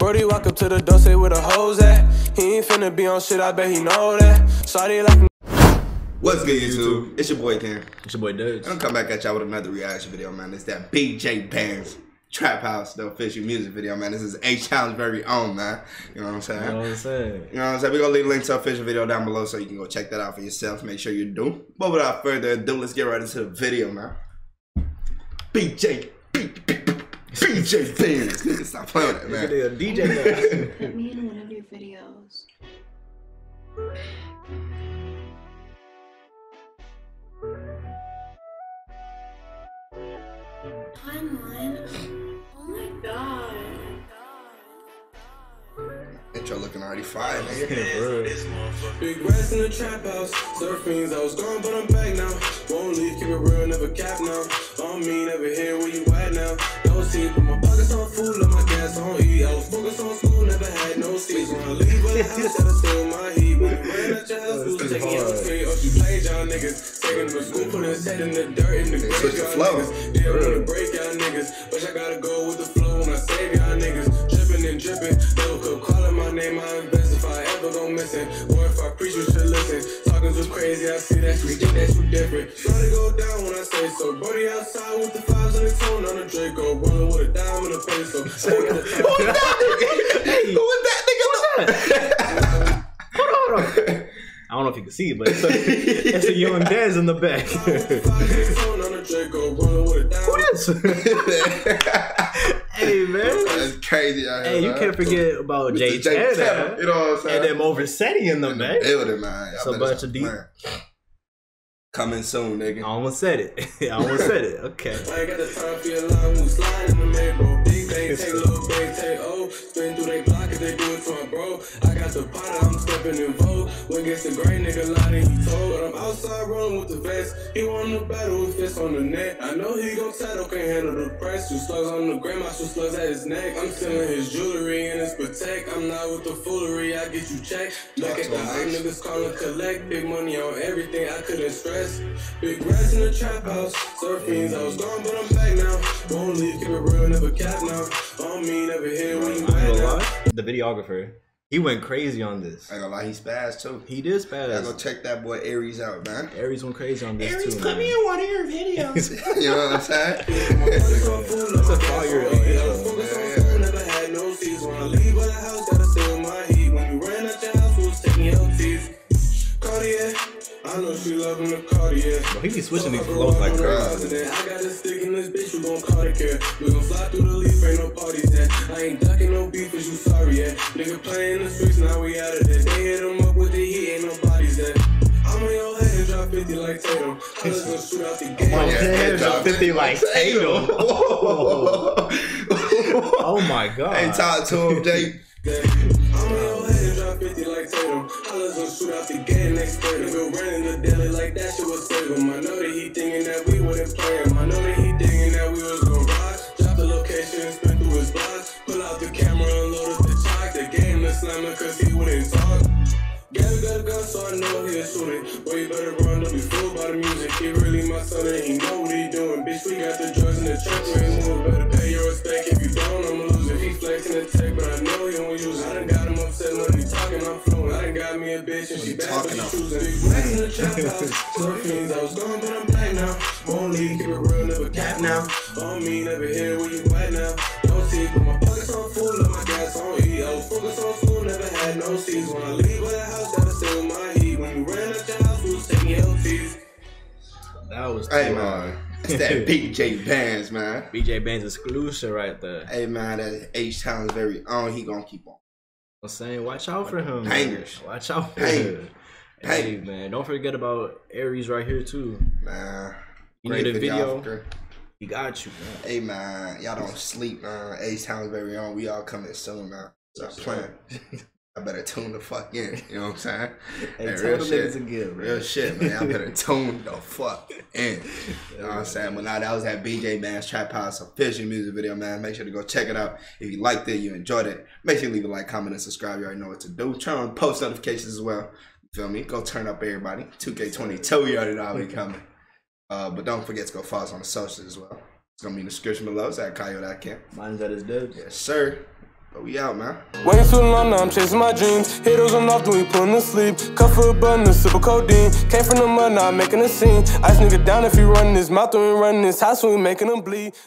Brody walk up to the door, say where the hoes at. He ain't finna be on shit, I bet he know that. Sorry, like. What's good, YouTube? It's your boy Ken. It's your boy Dudes. I'm coming back at y'all with another reaction video, man. It's that BJ Bands Trap House, the official music video, man. This is H-Town's very own, man. You know what I'm saying? We're going to leave a link to the official video down below so you can go check that out for yourself. Make sure you do. But without further ado, let's get right into the video, man. BJ Bands. Stop playing with it, man. DJ Bands. Me in one of your videos. Timeline. Oh my god. Intro looking already fire, man. Big rats in the trap house. Surf fiends, I was gone, but I'm back now. Won't leave, keep it real, never cap now. On me, never hear where you at now. No seat, but my pockets on food, love my gas on E. I was focused on school, never had no seats. When I leave, but I gotta steal my heat. When I ran at your house, we was taking out the street. Up you played, y'all niggas. Taking to school, putting his head in the dirt, in the grave, y'all niggas. They don't wanna break y'all niggas. But I gotta go with the flow when I save y'all niggas. Dripping and dripping, no cook calling my name, I invest if I ever go missing. Or if I preach, you should listen. Talking's was crazy, I see that you think that you different. Try to go down when I say so. Brody outside with the fives on the tone on the Draco. Rolling with a dime in the peso. Who was that nigga? Hey, who was that nigga? Hold on. I don't know if you can see it, but it's a young Dez in the back. Who is? Hey man, that's crazy out here. Hey, you can't forget about Jay Cheddar, you know what I'm saying? And then Moversetti in the back. Building, man. It's a bunch of deep. Coming soon, nigga. I almost said it. Okay. I got the time for your line, who's lying in the mail. Big day, take little break, take O. Spin through they block if they do it for a bro. I got the pot, I'm stepping in vogue. When gets the great nigga lying, he told. But I'm outside rolling with the vest. He won the battle with fists on the net. I know he gon' settle, can't handle the press. Two slugs on the grandma, two slugs at his neck. I'm stealing his jewelry and his protect. I'm not with the foolery, I get you checked. Look at the high niggas calling collect. Big money on everything, I couldn't stress. Big rats in the trap house, surf fiends, I was gone, but I'm back now. Won't leave, keep it real, never cap now. On me, never hear when you back now. The videographer, he went crazy on this. I ain't gonna lie, he spazzed too. He did spaz. I go check that boy Aries out, man. Aries went crazy on this too. Aries, come here, one of your videos. You know what I'm saying? That's a fire intro, man. I know she love him to Cartier. He be switching these flows like crazy. I got a stick in this bitch, you gon' call the care. We gon' fly through the leaf, ain't no parties at. I ain't ducking no beef, cause you sorry yet. Nigga playing the streets, now we out of this. They hit him up with the heat, ain't no bodies at. I'm on your head and drop 50 like Tatum. I just gonna shoot out the game. I'm on your head and drop 50 like Tatum. Oh my god. Hey, talk to him, Jake. I'm on your head and drop 50 like Tatum. I just gonna shoot out the game next day. Like that shit was save him. I know that he thinking that we wouldn't play him. I know that he thinking that we was gonna ride. Drop the location and spin through his blocks. Pull out the camera and load up the chalk. The game to slam it cause he wouldn't talk. Got a gun so I know he'll shoot it. Boy, you better run, don't be fooled by the music. He really my son and he know what he doing. Bitch, we got the drugs in the truck, we ain't moving. Better pay your respect, if you don't, I'ma lose it. He flexing the tech, but I know he don't use it. I done got him upset when he talking, I'm fluent. I done got me a bitch and she bad, but she choosing. Back in the trap house, surf fiends, I was gone, but I'm back now. Won't leave, keep it real, never cap now. On me, never hear where you at now. Don't see, but my pockets on full, love my gas on E. I was focused on food, never had no seeds. When I leave with a house, gotta steal my heat. When you ran out your house, we was taking LTs. That was hey, man. It's that BJ Bands, man. BJ Bands exclusive right there. Hey, man, that H-Town's very own. He gonna keep on. I'm saying, watch out for him. Hangers. Watch out for him. Hey, man, don't forget about Aries right here, too. Man. You need a video. He got you, man. Hey, man, y'all don't sleep, man. H-Town's very own. We all coming soon, man. Stop playing. I better tune the fuck in. You know what I'm saying? Hey, hey, real shit. Again, real shit, man. I better tune the fuck in. You know what I'm saying? But now that was that BJ Bands Trap House official music video, man. Make sure to go check it out. If you liked it, you enjoyed it, make sure you leave a like, comment, and subscribe. You already know what to do. Turn on post notifications as well. You feel me? Go turn up everybody. 2K22, you already know I'll be coming. But don't forget to go follow us on the socials as well. It's gonna be in the description below. It's at Kaio.kim. Mine's at his dude. Yes, sir. But we out, man. Way too long now, I'm chasing my dreams. Hit those enough, then we putting to sleep. Cut for a button, a sip of codeine. Came from the mud, now I'm making a scene. Ice nigga down if he run his mouth, then we run his house, when we making him bleed.